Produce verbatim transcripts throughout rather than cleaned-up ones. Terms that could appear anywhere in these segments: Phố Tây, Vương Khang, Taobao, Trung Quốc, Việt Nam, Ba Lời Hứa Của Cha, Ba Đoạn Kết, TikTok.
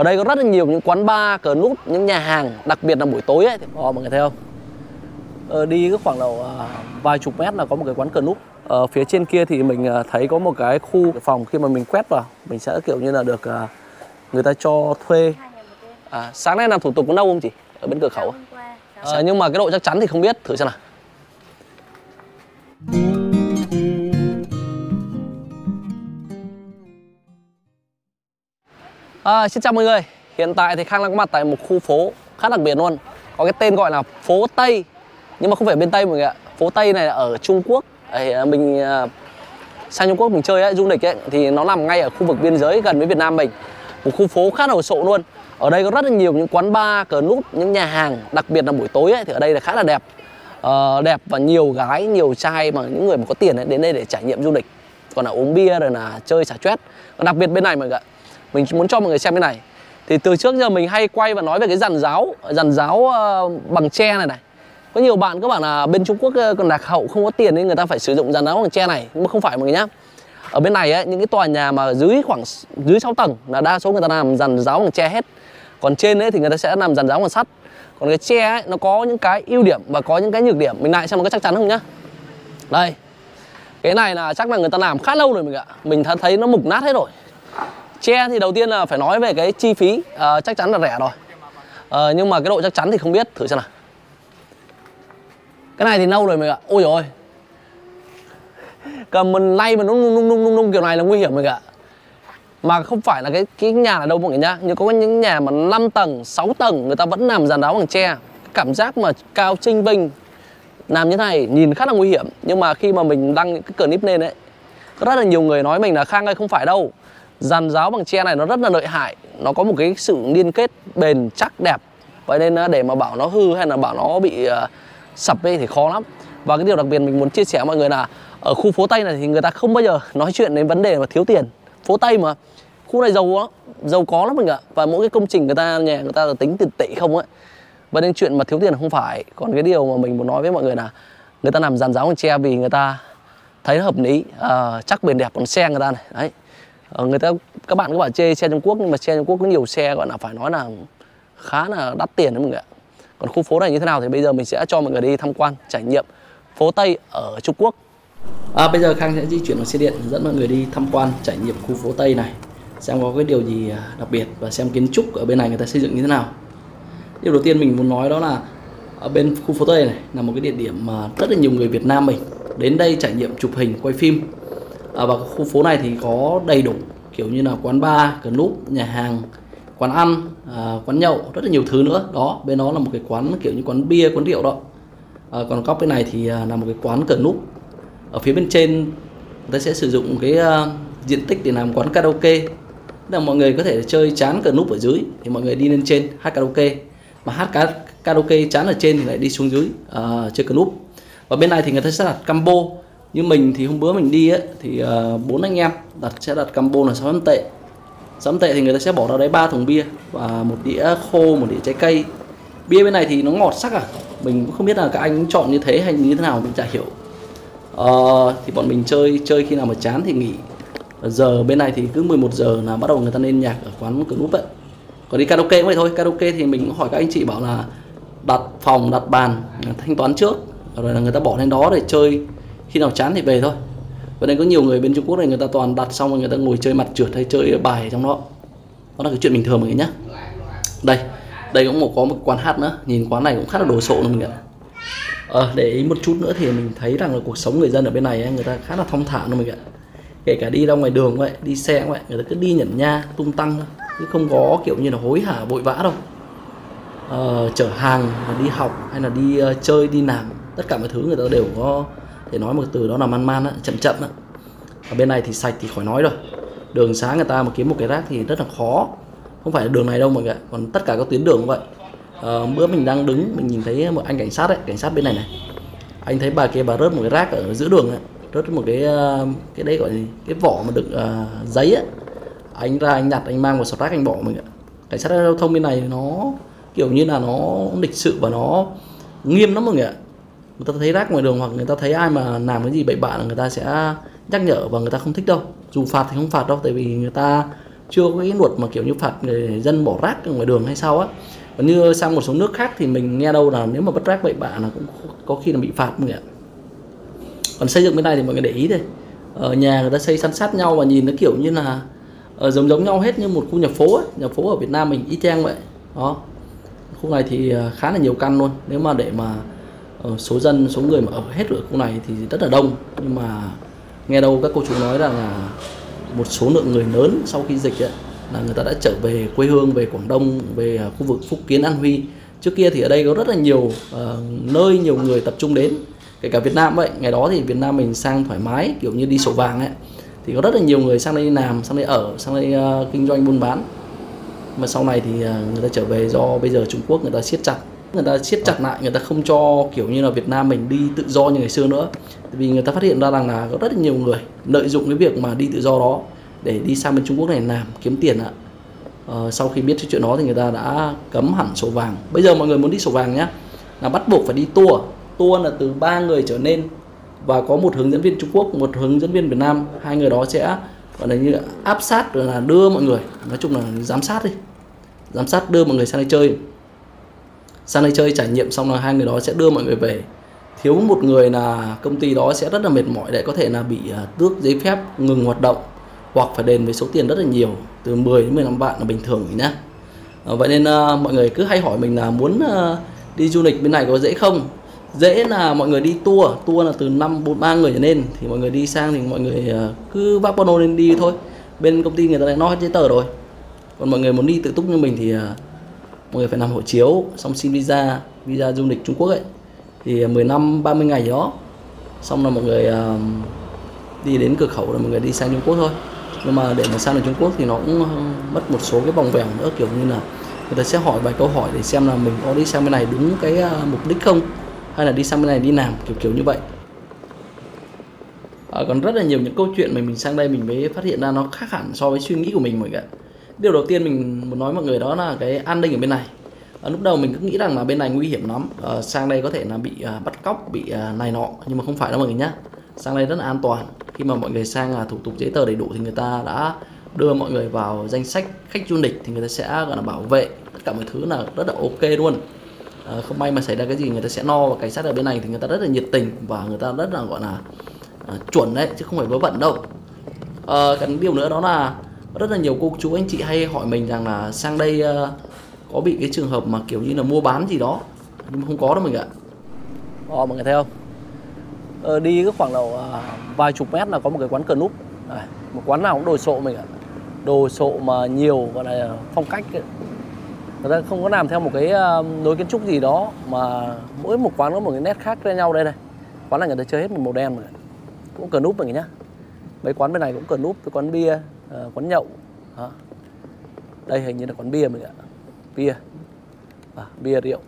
Ở đây có rất là nhiều những quán bar, cờ nút, những nhà hàng, đặc biệt là buổi tối ấy thì mọi người thấy không? Ờ, đi khoảng đầu vài chục mét là có một cái quán cờ nút. Ở phía trên kia thì mình thấy có một cái khu phòng, khi mà mình quét vào mình sẽ kiểu như là được người ta cho thuê. À, sáng nay làm thủ tục có lâu không chị? Ở bên cửa khẩu. À, nhưng mà cái độ chắc chắn thì không biết, thử xem nào. À, xin chào mọi người. Hiện tại thì Khang đang có mặt tại một khu phố khá đặc biệt luôn. Có cái tên gọi là phố Tây. Nhưng mà không phải bên Tây mọi người ạ. Phố Tây này là ở Trung Quốc. À, mình à, sang Trung Quốc mình chơi ấy, du lịch ấy, thì nó nằm ngay ở khu vực biên giới gần với Việt Nam mình. Một khu phố khá đồ sộ luôn. Ở đây có rất là nhiều những quán bar, cờ nút, những nhà hàng. Đặc biệt là buổi tối ấy, thì ở đây là khá là đẹp. à, Đẹp và nhiều gái, nhiều trai mà những người mà có tiền ấy, đến đây để trải nghiệm du lịch. Còn là uống bia rồi là chơi xả stress. Đặc biệt bên này mọi người ạ, mình muốn cho mọi người xem cái này. Thì từ trước giờ mình hay quay và nói về cái giàn giáo, giàn giáo bằng tre này này. Có nhiều bạn các bạn là bên Trung Quốc còn lạc hậu, không có tiền nên người ta phải sử dụng giàn giáo bằng tre này. Nhưng mà không phải mọi người nhá. Ở bên này ấy, những cái tòa nhà mà dưới khoảng dưới sáu tầng là đa số người ta làm giàn giáo bằng tre hết. Còn trên ấy thì người ta sẽ làm giàn giáo bằng sắt. Còn cái tre ấy, nó có những cái ưu điểm và có những cái nhược điểm. Mình lại xem nó có chắc chắn không nhá. Đây. Cái này là chắc là người ta làm khá lâu rồi mình ạ. Mình thấy nó mục nát hết rồi. Tre thì đầu tiên là phải nói về cái chi phí, à, chắc chắn là rẻ rồi. à, Nhưng mà cái độ chắc chắn thì không biết, thử xem nào. Cái này thì lâu rồi mình ạ. Ôi dồi ôi, cầm mình lay mà nó nung nung nung nung nung kiểu này là nguy hiểm mình ạ. Mà không phải là cái cái nhà là đâu mọi người nhá. Nhưng có những nhà mà năm tầng, sáu tầng người ta vẫn làm giàn giáo bằng tre. Cái cảm giác mà cao trinh vinh, làm như thế này nhìn khá là nguy hiểm. Nhưng mà khi mà mình đăng những cái clip lên ấy, có rất là nhiều người nói mình là Khang ơi không phải đâu, giàn giáo bằng tre này nó rất là lợi hại, nó có một cái sự liên kết bền chắc đẹp. Vậy nên để mà bảo nó hư hay là bảo nó bị uh, sập ấy thì khó lắm. Và cái điều đặc biệt mình muốn chia sẻ với mọi người là ở khu phố Tây này thì người ta không bao giờ nói chuyện đến vấn đề mà thiếu tiền. Phố Tây mà, khu này giàu lắm, giàu có lắm mình ạ. Và mỗi cái công trình người ta nhà người ta là tính tiền tỷ không ấy. Vậy nên chuyện mà thiếu tiền không phải. Còn cái điều mà mình muốn nói với mọi người là người ta làm giàn giáo bằng tre vì người ta thấy hợp lý, uh, chắc bền đẹp. Còn xe người ta này đấy. Ờ, người ta các bạn các bạn chê xe Trung Quốc nhưng mà xe Trung Quốc có nhiều xe gọi là phải nói là khá là đắt tiền đấy mọi người ạ. Còn khu phố này như thế nào thì bây giờ mình sẽ cho mọi người đi tham quan trải nghiệm phố Tây ở Trung Quốc. À, bây giờ Khang sẽ di chuyển vào xe điện dẫn mọi người đi tham quan trải nghiệm khu phố Tây này, xem có cái điều gì đặc biệt và xem kiến trúc ở bên này người ta xây dựng như thế nào. Điều đầu tiên mình muốn nói đó là ở bên khu phố Tây này là một cái địa điểm mà rất là nhiều người Việt Nam mình đến đây trải nghiệm chụp hình, quay phim. À, và khu phố này thì có đầy đủ kiểu như là quán bar, cờ núp, nhà hàng, quán ăn, à, quán nhậu, rất là nhiều thứ nữa. Đó, bên đó là một cái quán kiểu như quán bia, quán rượu đó. À, còn góc bên này thì là một cái quán cờ núp. Ở phía bên trên người ta sẽ sử dụng cái uh, diện tích để làm quán karaoke. Tức là mọi người có thể chơi chán cờ núp ở dưới thì mọi người đi lên trên hát karaoke. Mà hát ca karaoke chán ở trên thì lại đi xuống dưới uh, chơi cờ núp. Và bên này thì người ta sẽ đặt combo. Như mình thì hôm bữa mình đi ấy, thì bốn uh, anh em đặt sẽ đặt combo là sáu trăm tệ. Sáu trăm tệ thì người ta sẽ bỏ ra đấy ba thùng bia và một đĩa khô, một đĩa trái cây. Bia bên này thì nó ngọt sắc à. Mình cũng không biết là các anh chọn như thế hay như thế nào, mình chả hiểu. uh, Thì bọn mình chơi chơi khi nào mà chán thì nghỉ. Ở giờ bên này thì cứ mười một giờ là bắt đầu người ta lên nhạc ở quán cửa núp vậy. Còn đi karaoke cũng vậy thôi. Karaoke thì mình cũng hỏi các anh chị bảo là đặt phòng, đặt bàn, thanh toán trước, rồi là người ta bỏ lên đó để chơi, khi nào chán thì về thôi. Và nên có nhiều người bên Trung Quốc này người ta toàn đặt xong rồi người ta ngồi chơi mặt trượt hay chơi bài trong đó. Đó là cái chuyện bình thường mọi người nhá. Đây, đây cũng một, có một quán hát nữa. Nhìn quán này cũng khá là đồ sộ luôn mọi người. À, để ý một chút nữa thì mình thấy rằng là cuộc sống người dân ở bên này ấy, người ta khá là thong thả luôn mọi người. Kể cả đi ra ngoài đường vậy, đi xe vậy, người ta cứ đi nhẩn nha, tung tăng thôi, chứ không có kiểu như là hối hả vội vã đâu. À, chở hàng, đi học hay là đi uh, chơi, đi làm, tất cả mọi thứ người ta đều có. Để nói một từ đó là man man, chậm chậm. Ở bên này thì sạch thì khỏi nói rồi. Đường xá người ta mà kiếm một cái rác thì rất là khó. Không phải đường này đâu mọi người. Còn tất cả các tuyến đường cũng vậy. à, Bữa mình đang đứng, mình nhìn thấy một anh cảnh sát ấy, cảnh sát bên này này. Anh thấy bà kia bà rớt một cái rác ở giữa đường ấy. Rớt một cái, cái đấy gọi là cái vỏ mà đựng à, giấy ấy. Anh ra anh nhặt, anh mang một sọt rác anh bỏ mình ạ. Cảnh sát giao thông bên này nó kiểu như là nó lịch sự và nó nghiêm lắm mọi người ạ. Người ta thấy rác ngoài đường hoặc người ta thấy ai mà làm cái gì bậy bạ là người ta sẽ nhắc nhở và người ta không thích đâu. Dù phạt thì không phạt đâu, tại vì người ta chưa có cái luật mà kiểu như phạt người dân bỏ rác ngoài đường hay sao á. Còn như sang một số nước khác thì mình nghe đâu là nếu mà vứt rác bậy bạ là cũng có khi là bị phạt mọi người ạ. Còn xây dựng bên này thì mọi người để ý đây, ở nhà người ta xây san sát nhau và nhìn nó kiểu như là uh, giống giống nhau hết, như một khu nhà phố ấy. Nhà phố ở Việt Nam mình y chang vậy đó. Khu này thì uh, khá là nhiều căn luôn, nếu mà để mà uh, số dân số người mà ở hết ở khu này thì rất là đông, nhưng mà nghe đâu các cô chú nói rằng là một số lượng người lớn sau khi dịch ấy, là người ta đã trở về quê hương, về Quảng Đông, về khu vực Phúc Kiến, An Huy. Trước kia thì ở đây có rất là nhiều uh, nơi nhiều người tập trung đến, kể cả Việt Nam vậy. Ngày đó thì Việt Nam mình sang thoải mái, kiểu như đi sổ vàng ấy, thì có rất là nhiều người sang đây làm, sang đây ở, sang đây uh, kinh doanh buôn bán. Mà sau này thì uh, người ta trở về do bây giờ Trung Quốc người ta siết chặt, người ta siết chặt lại, người ta không cho kiểu như là Việt Nam mình đi tự do như ngày xưa nữa. Vì người ta phát hiện ra rằng là có rất là nhiều người lợi dụng cái việc mà đi tự do đó để đi sang bên Trung Quốc này làm kiếm tiền ạ. Ờ, sau khi biết chuyện đó thì người ta đã cấm hẳn sổ vàng. Bây giờ mọi người muốn đi sổ vàng nhé, là bắt buộc phải đi tour. Tour là từ ba người trở lên và có một hướng dẫn viên Trung Quốc, một hướng dẫn viên Việt Nam. Hai người đó sẽ gọi là như áp sát rồi là đưa mọi người, nói chung là giám sát đi, giám sát đưa mọi người sang đây chơi, sang đây chơi trải nghiệm. Xong là hai người đó sẽ đưa mọi người về. Thiếu một người là công ty đó sẽ rất là mệt mỏi đấy, có thể là bị tước giấy phép, ngừng hoạt động hoặc phải đền với số tiền rất là nhiều, từ mười đến mười lăm vạn là bình thường nhá. À, vậy nên à, mọi người cứ hay hỏi mình là muốn à, đi du lịch bên này có dễ không? Dễ là mọi người đi tour, tour là từ năm, bốn, ba người trở lên thì mọi người đi sang, thì mọi người à, cứ vác ba lô lên đi thôi. Bên công ty người ta lại nói giấy tờ rồi. Còn mọi người muốn đi tự túc như mình thì à, mọi người phải làm hộ chiếu, xong xin visa, visa du lịch Trung Quốc ấy, thì mười lăm, ba mươi ngày gì đó. Xong là mọi người à, đi đến cửa khẩu là mọi người đi sang Trung Quốc thôi. Nhưng mà để mà sang được Trung Quốc thì nó cũng mất một số cái vòng vèo nữa, kiểu như là người ta sẽ hỏi vài câu hỏi để xem là mình có đi sang bên này đúng cái mục đích không, hay là đi sang bên này đi làm, kiểu kiểu như vậy. À, còn rất là nhiều những câu chuyện mà mình sang đây mình mới phát hiện ra nó khác hẳn so với suy nghĩ của mình mọi người. Điều đầu tiên mình muốn nói mọi người đó là cái an ninh ở bên này. À, lúc đầu mình cứ nghĩ rằng là bên này nguy hiểm lắm, à, sang đây có thể là bị à, bắt cóc, bị à, này nọ, nhưng mà không phải đâu mọi người nhá. Sang đây rất là an toàn. Khi mà mọi người sang là thủ tục giấy tờ đầy đủ thì người ta đã đưa mọi người vào danh sách khách du lịch, thì người ta sẽ gọi là bảo vệ tất cả mọi thứ là rất là ok luôn. À, không may mà xảy ra cái gì người ta sẽ no, và cảnh sát ở bên này thì người ta rất là nhiệt tình và người ta rất là gọi là à, chuẩn đấy, chứ không phải vớ vẩn đâu. À, cái điều nữa đó là rất là nhiều cô chú anh chị hay hỏi mình rằng là sang đây à, có bị cái trường hợp mà kiểu như là mua bán gì đó, nhưng không có đâu mình ạ. Ồ, mọi người thấy không? Ờ, đi cái khoảng đầu à, vài chục mét là có một cái quán cờ núp. À, một quán nào cũng đồ sộ mình ạ. Đồ sộ mà nhiều, gọi là phong cách ấy. Người ta không có làm theo một cái lối kiến trúc gì đó, mà mỗi một quán có một cái nét khác với nhau. Đây này, quán này người ta chơi hết một màu đen mà. Cũng cờ núp mình nhá. Mấy quán bên này cũng cờ núp, với quán bia, à, quán nhậu. À, đây hình như là quán bia mình ạ. Bia, à, bia rượu.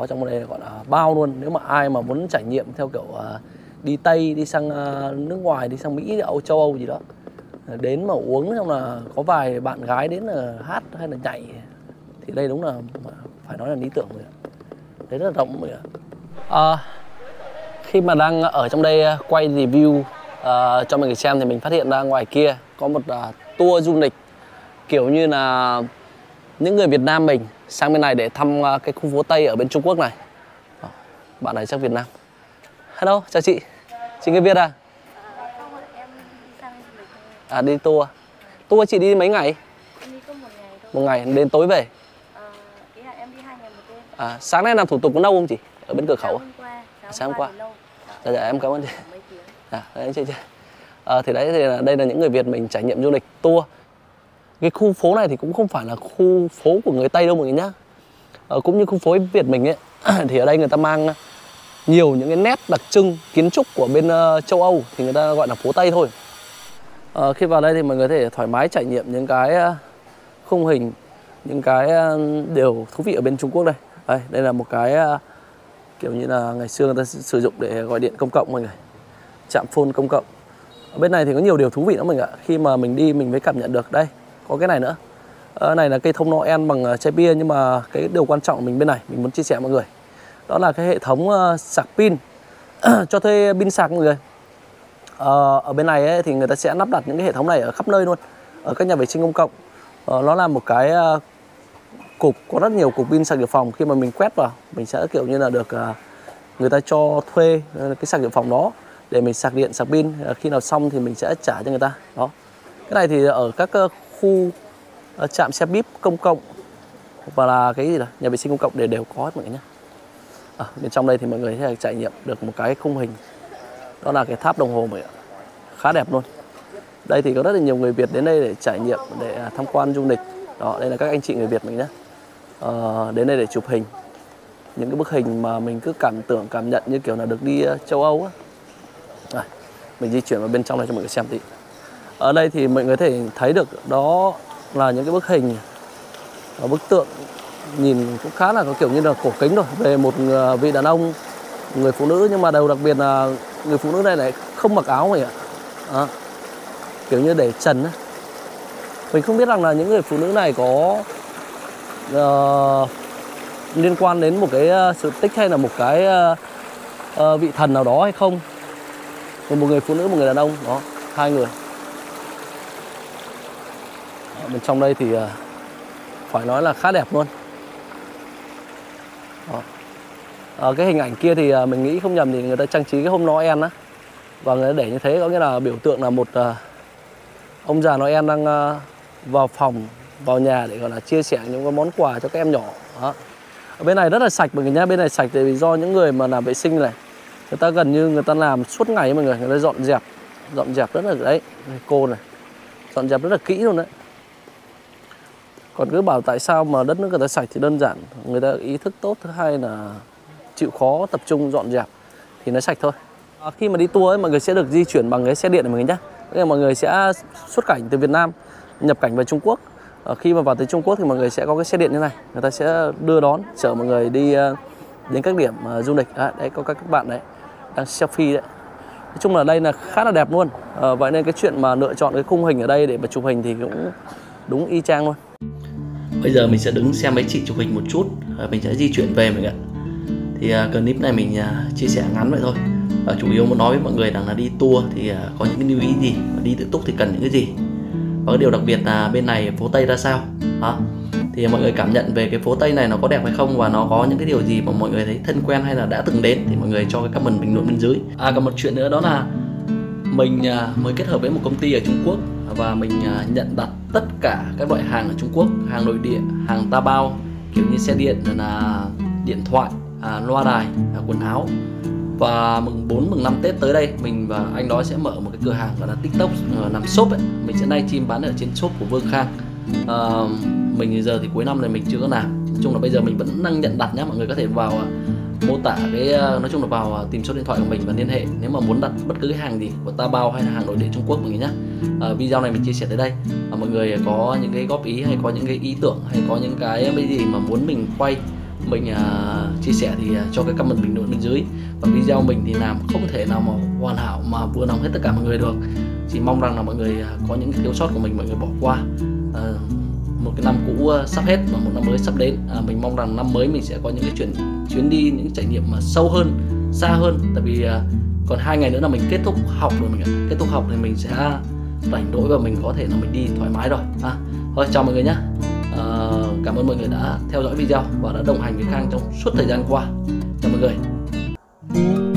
Ở trong đây gọi là bao luôn. Nếu mà ai mà muốn trải nghiệm theo kiểu à, đi Tây, đi sang à, nước ngoài, đi sang Mỹ, Âu, châu Âu gì đó, đến mà uống xong là có vài bạn gái đến là hát hay là nhảy, thì đây đúng là phải nói là lý tưởng rồi. Đấy, rất là rộng rồi. À, khi mà đang ở trong đây quay review à, cho mọi người xem thì mình phát hiện ra ngoài kia có một à, tour du lịch kiểu như là những người Việt Nam mình sang bên này để thăm cái khu phố Tây ở bên Trung Quốc này. Bạn này chắc Việt Nam. Hello, chào chị. Chị người Việt à? À, đi tour. Tour chị đi mấy ngày? Đi có một ngày thôi. Một ngày, đến tối về? Ý là em đi hai ngày một đêm. À, sáng nay làm thủ tục có lâu không chị? Ở bên cửa khẩu? Sáng hôm qua. Dạ, em cảm ơn chị. À, đấy chị. Thì đấy, thì đây là những người Việt mình trải nghiệm du lịch tour. Cái khu phố này thì cũng không phải là khu phố của người Tây đâu mọi người nhá. Ờ, cũng như khu phố Việt mình ấy, thì ở đây người ta mang nhiều những cái nét đặc trưng kiến trúc của bên uh, châu Âu, thì người ta gọi là phố Tây thôi. Ờ, khi vào đây thì mọi người có thể thoải mái trải nghiệm những cái uh, khung hình, những cái uh, điều thú vị ở bên Trung Quốc đây. Đây, đây là một cái uh, kiểu như là ngày xưa người ta sử dụng để gọi điện công cộng mọi người. Trạm phone công cộng. Ở bên này thì có nhiều điều thú vị lắm mọi người ạ. Khi mà mình đi mình mới cảm nhận được đây. Có cái này nữa. Cái này là cây thông Noel bằng chai bia, nhưng mà cái điều quan trọng của mình bên này mình muốn chia sẻ với mọi người, đó là cái hệ thống sạc pin cho thuê pin sạc mọi người. Ở bên này ấy, thì người ta sẽ lắp đặt những cái hệ thống này ở khắp nơi luôn. ở các nhà vệ sinh công cộng. Ờ, nó là một cái uh, cục có rất nhiều cục pin sạc dự phòng, khi mà mình quét vào mình sẽ kiểu như là được uh, người ta cho thuê uh, cái sạc dự phòng đó để mình sạc điện, sạc pin, uh, khi nào xong thì mình sẽ trả cho người ta đó. Cái này thì ở các uh, khu uh, trạm xe bíp công cộng và là cái gì đó, nhà vệ sinh công cộng đều đều có hết mọi người nhé. À, bên trong đây thì mọi người sẽ trải nghiệm được một cái khung hình, đó là cái tháp đồng hồ mọi người, khá đẹp luôn. Đây thì có rất là nhiều người Việt đến đây để trải nghiệm, để tham quan du lịch. Đó, đây là các anh chị người Việt mình nhé, à, đến đây để chụp hình, những cái bức hình mà mình cứ cảm tưởng, cảm nhận như kiểu là được đi uh, châu Âu á. À, mình di chuyển vào bên trong này cho mọi người xem tí. Ở đây thì mọi người có thể thấy được đó là những cái bức hình, bức tượng nhìn cũng khá là có kiểu như là cổ kính rồi, về một vị đàn ông, người phụ nữ, nhưng mà điều đặc biệt là người phụ nữ này lại không mặc áo mình ạ. À, kiểu như để trần. Mình không biết rằng là những người phụ nữ này có uh, liên quan đến một cái sự tích hay là một cái uh, vị thần nào đó hay không. Một người phụ nữ, một người đàn ông, đó, hai người. Ở bên trong đây thì uh, phải nói là khá đẹp luôn. À, cái hình ảnh kia thì à, mình nghĩ không nhầm thì người ta trang trí cái hôm Noel á, và người ta để như thế, có nghĩa là biểu tượng là một à, ông già Noel đang à, vào phòng, vào nhà để gọi là chia sẻ những cái món quà cho các em nhỏ. Đó. Ở bên này rất là sạch mọi người nhá, bên này sạch vì do những người mà làm vệ sinh này, người ta gần như người ta làm suốt ngày mọi người, người ta dọn dẹp, dọn dẹp rất là đấy, cô này, dọn dẹp rất là kỹ luôn đấy. Còn cứ bảo tại sao mà đất nước người ta sạch thì đơn giản, người ta ý thức tốt, thứ hai là chịu khó tập trung dọn dẹp thì nó sạch thôi. À, khi mà đi tour ấy, mọi người sẽ được di chuyển bằng cái xe điện này mọi người nhé. Nên mọi người sẽ xuất cảnh từ Việt Nam, nhập cảnh vào Trung Quốc. À, khi mà vào tới Trung Quốc thì mọi người sẽ có cái xe điện như này, người ta sẽ đưa đón, chở mọi người đi đến các điểm uh, du lịch. À, đấy có các bạn đấy đang selfie đấy. Nói chung là đây là khá là đẹp luôn. À, vậy nên cái chuyện mà lựa chọn cái khung hình ở đây để mà chụp hình thì cũng đúng y chang luôn. Bây giờ mình sẽ đứng xem mấy chị chụp hình một chút, mình sẽ di chuyển về mình ạ. Thì clip này mình chia sẻ ngắn vậy thôi, và chủ yếu muốn nói với mọi người rằng là đi tour thì có những cái lưu ý gì, và đi tự túc thì cần những cái gì, và cái điều đặc biệt là bên này phố Tây ra sao. Đó. Thì mọi người cảm nhận về cái phố Tây này nó có đẹp hay không, và nó có những cái điều gì mà mọi người thấy thân quen hay là đã từng đến, thì mọi người cho cái comment bình luận bên dưới. À, còn một chuyện nữa đó là mình mới kết hợp với một công ty ở Trung Quốc, và mình nhận đặt tất cả các loại hàng ở Trung Quốc, hàng nội địa, hàng Taobao, kiểu như xe điện, là điện thoại, à, loa đài, à, quần áo. Và mùng bốn, mùng năm Tết tới đây, mình và anh đó sẽ mở một cái cửa hàng gọi là TikTok, làm shop ấy. Mình sẽ livestream bán ở trên shop của Vương Khang. à, Mình giờ thì cuối năm này mình chưa có làm. Nói chung là bây giờ mình vẫn đang nhận đặt nhé. Mọi người có thể vào mô tả cái, nói chung là vào tìm số điện thoại của mình và liên hệ nếu mà muốn đặt bất cứ cái hàng gì của Taobao hay là hàng nội địa Trung Quốc mình nhé. À, video này mình chia sẻ tới đây. À, mọi người có những cái góp ý hay có những cái ý tưởng hay có những cái cái gì mà muốn mình quay, mình uh, chia sẻ thì uh, cho cái comment bình luận bên dưới. Và video mình thì làm không thể nào mà hoàn hảo mà vừa lòng hết tất cả mọi người được, chỉ mong rằng là mọi người uh, có những cái thiếu sót của mình mọi người bỏ qua. Uh, một cái năm cũ uh, sắp hết và một năm mới sắp đến, uh, mình mong rằng năm mới mình sẽ có những cái chuyến chuyến đi, những trải nghiệm mà sâu hơn, xa hơn, tại vì uh, còn hai ngày nữa là mình kết thúc học rồi mình ạ. Kết thúc học thì mình sẽ rảnh rỗi và mình có thể là mình đi thoải mái rồi. À, thôi chào mọi người nhé. Uh, cảm ơn mọi người đã theo dõi video và đã đồng hành với Khang trong suốt thời gian qua. Chào mọi người.